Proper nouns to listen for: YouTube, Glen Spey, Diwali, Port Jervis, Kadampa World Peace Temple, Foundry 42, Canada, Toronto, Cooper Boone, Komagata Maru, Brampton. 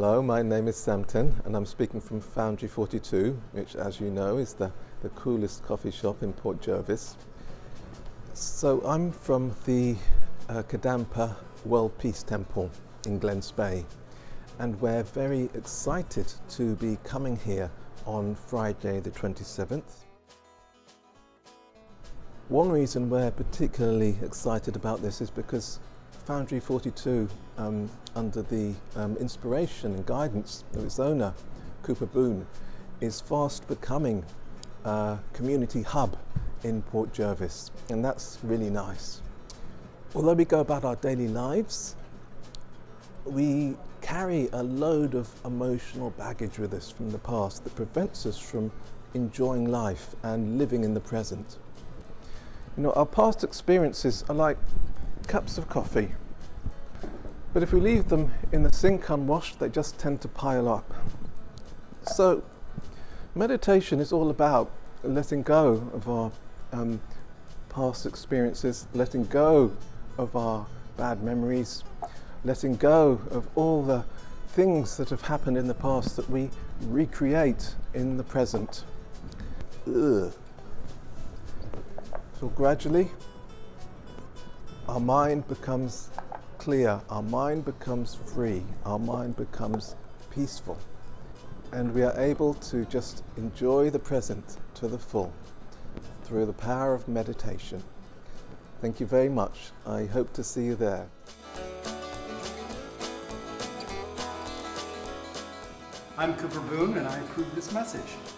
Hello, my name is Samten and I'm speaking from Foundry 42, which, as you know, is the coolest coffee shop in Port Jervis. So I'm from the Kadampa World Peace Temple in Glen Spey, and we're very excited to be coming here on Friday the 27th. One reason we're particularly excited about this is because Foundry 42, under the inspiration and guidance of its owner, Cooper Boone, is fast becoming a community hub in Port Jervis, and that's really nice. Although we go about our daily lives, we carry a load of emotional baggage with us from the past that prevents us from enjoying life and living in the present. You know, our past experiences are like cups of coffee, but if we leave them in the sink unwashed, they just tend to pile up. So meditation is all about letting go of our past experiences, letting go of our bad memories, letting go of all the things that have happened in the past that we recreate in the present. So gradually our mind becomes clear, our mind becomes free, our mind becomes peaceful, and we are able to just enjoy the present to the full through the power of meditation. Thank you very much. I hope to see you there. I'm Cooper Boone and I approve this message.